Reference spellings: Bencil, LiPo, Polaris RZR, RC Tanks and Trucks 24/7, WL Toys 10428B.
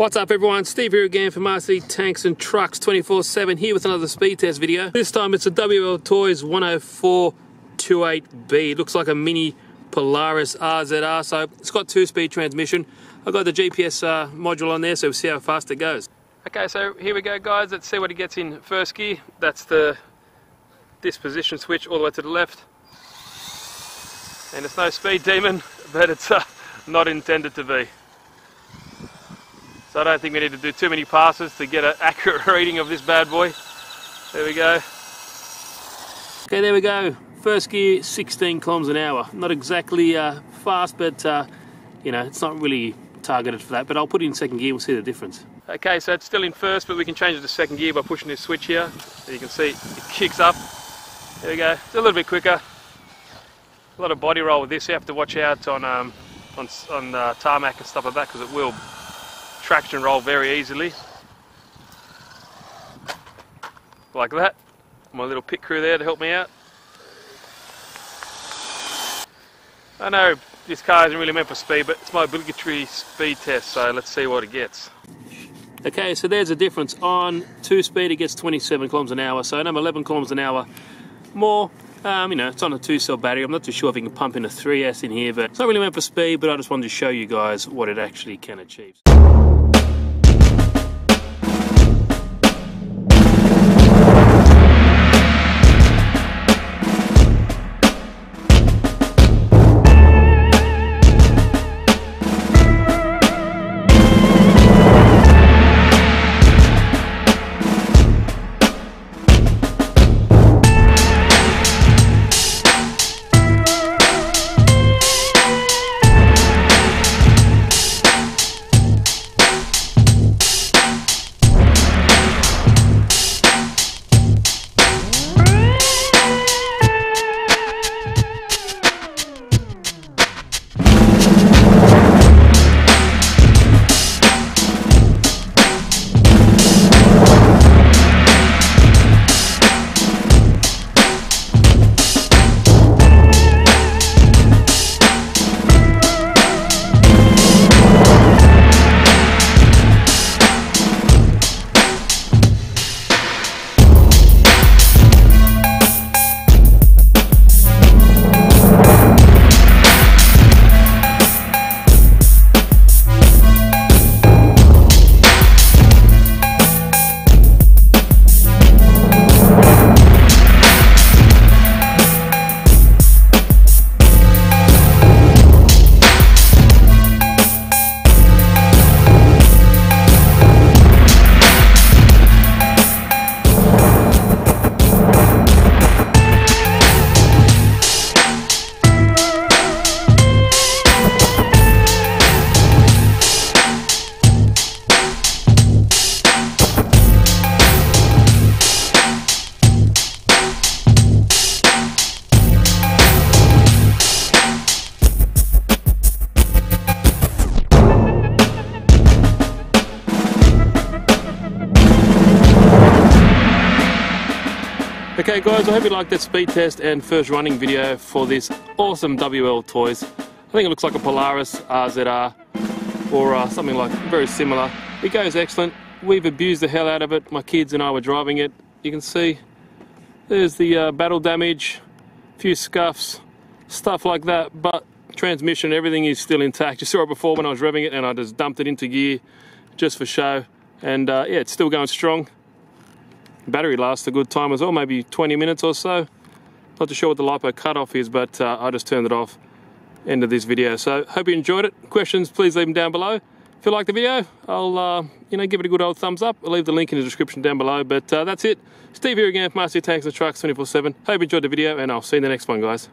What's up everyone, Steve here again from RC Tanks and Trucks 24/7 here with another speed test video. This time it's a WL Toys 10428B. It looks like a mini Polaris RZR, so it's got 2-speed transmission. I've got the GPS module on there, so we'll see how fast it goes. Okay, so here we go guys, let's see what it gets in first gear. That's the disposition switch all the way to the left. And it's no speed demon, but it's not intended to be. So I don't think we need to do too many passes to get an accurate reading of this bad boy. There we go. Okay, there we go. First gear, 16 kilometers an hour. Not exactly fast, but you know, it's not really targeted for that. But I'll put it in second gear, we'll see the difference. Okay, so it's still in first, but we can change it to second gear by pushing this switch here. So you can see it kicks up. There we go. It's a little bit quicker. A lot of body roll with this. You have to watch out on tarmac and stuff like that, because it will traction roll very easily. Like that. My little pit crew there to help me out. I know this car isn't really meant for speed, but it's my obligatory speed test, so let's see what it gets. Okay, so there's a difference. On 2-speed it gets 27 kilometers an hour, so I'm 11 kilometers an hour more. You know, it's on a 2-cell battery. I'm not too sure if you can pump in a 3S in here, but it's not really meant for speed, but I just wanted to show you guys what it actually can achieve. Okay guys, I hope you liked that speed test and first running video for this awesome WL Toys. I think it looks like a Polaris RZR or something like very similar. It goes excellent. We've abused the hell out of it. My kids and I were driving it. You can see there's the battle damage, a few scuffs, stuff like that, but transmission, everything is still intact. You saw it before when I was revving it and I just dumped it into gear just for show, and yeah, it's still going strong. Battery lasts a good time as well, maybe 20 minutes or so. Not too sure what the LiPo cutoff is, but I just turned it off end of this video. So hope you enjoyed it. Questions, please leave them down below. If you like the video, I'll you know, give it a good old thumbs up. I'll leave the link in the description down below. But that's it. Steve here again from RC Tanks and Trucks 24/7. Hope you enjoyed the video, and I'll see you in the next one, guys.